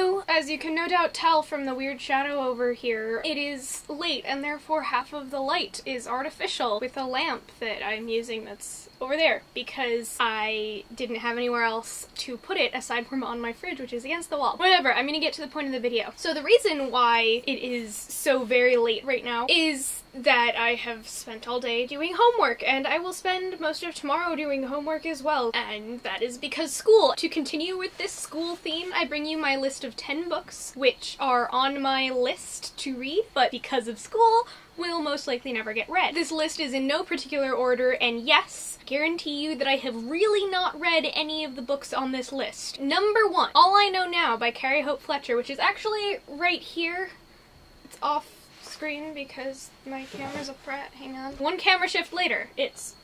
So, as you can no doubt tell from the weird shadow over here, it is late, and therefore half of the light is artificial with a lamp that I'm using that's over there, because I didn't have anywhere else to put it aside from on my fridge, which is against the wall. Whatever, I'm gonna get to the point of the video. So the reason why it is so very late right now is that I have spent all day doing homework, and I will spend most of tomorrow doing homework as well, and that is because school. To continue with this school theme, I bring you my list of 10 books, which are on my list to read, but because of school, will most likely never get read. This list is in no particular order, and yes, I guarantee you that I have really not read any of the books on this list. Number 1, All I Know Now by Carrie Hope Fletcher, which is actually right here. It's off screen because my camera's a prat, hang on. One camera shift later, it's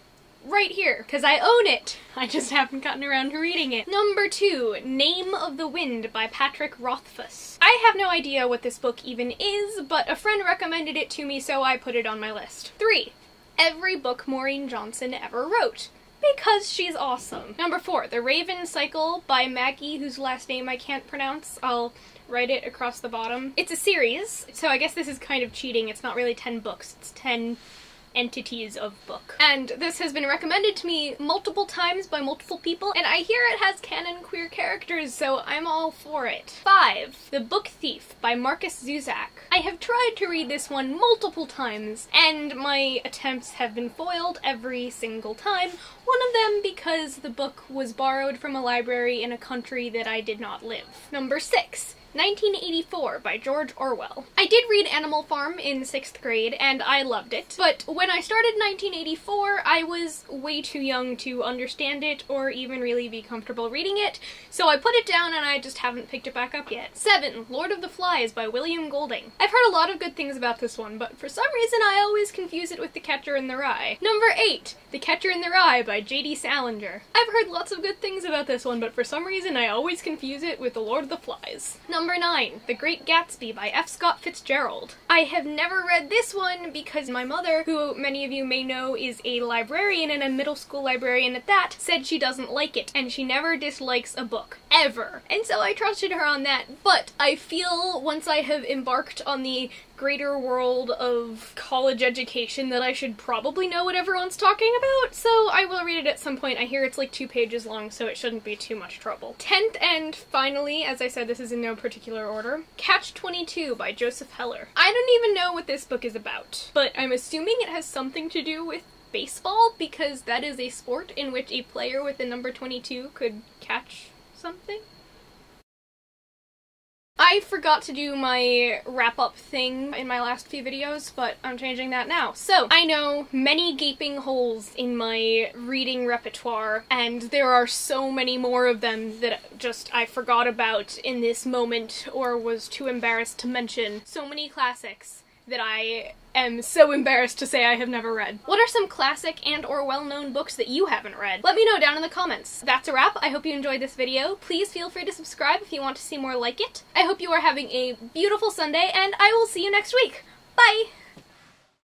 right here, because I own it. I just haven't gotten around to reading it. Number 2, Name of the Wind by Patrick Rothfuss. I have no idea what this book even is, but a friend recommended it to me, so I put it on my list. 3, every book Maureen Johnson ever wrote, because she's awesome. Number 4, The Raven Cycle by Maggie, whose last name I can't pronounce. I'll write it across the bottom. It's a series, so I guess this is kind of cheating. It's not really 10 books, it's 10 entities of book. And this has been recommended to me multiple times by multiple people, and I hear it has canon queer characters, so I'm all for it. 5, The Book Thief by Marcus Zusak. I have tried to read this one multiple times, and my attempts have been foiled every single time. One of them because the book was borrowed from a library in a country that I did not live. Number 6, 1984 by George Orwell. I did read Animal Farm in 6th grade, and I loved it, but when I started 1984, I was way too young to understand it or even really be comfortable reading it, so I put it down and I just haven't picked it back up yet. 7, Lord of the Flies by William Golding. I've heard a lot of good things about this one, but for some reason I always confuse it with The Catcher in the Rye. Number 8, The Catcher in the Rye by J.D. Salinger. I've heard lots of good things about this one, but for some reason I always confuse it with The Lord of the Flies. Number 9, The Great Gatsby by F. Scott Fitzgerald. I have never read this one because my mother, who many of you may know is a librarian and a middle school librarian at that, said she doesn't like it, and she never dislikes a book, ever. And so I trusted her on that, but I feel once I have embarked on the greater world of college education that I should probably know what everyone's talking about, so I will read it at some point. I hear it's like 2 pages long, so it shouldn't be too much trouble. 10th and finally, as I said, this is in no particular order, Catch-22 by Joseph Heller. I don't even know what this book is about, but I'm assuming it has something to do with baseball, because that is a sport in which a player with the number 22 could catch something. I forgot to do my wrap-up thing in my last few videos, but I'm changing that now. So, I know many gaping holes in my reading repertoire, and there are so many more of them that just I forgot about in this moment or was too embarrassed to mention. So many classics that I am so embarrassed to say I have never read. What are some classic and or well-known books that you haven't read? Let me know down in the comments. That's a wrap. I hope you enjoyed this video. Please feel free to subscribe if you want to see more like it. I hope you are having a beautiful Sunday, and I will see you next week. Bye!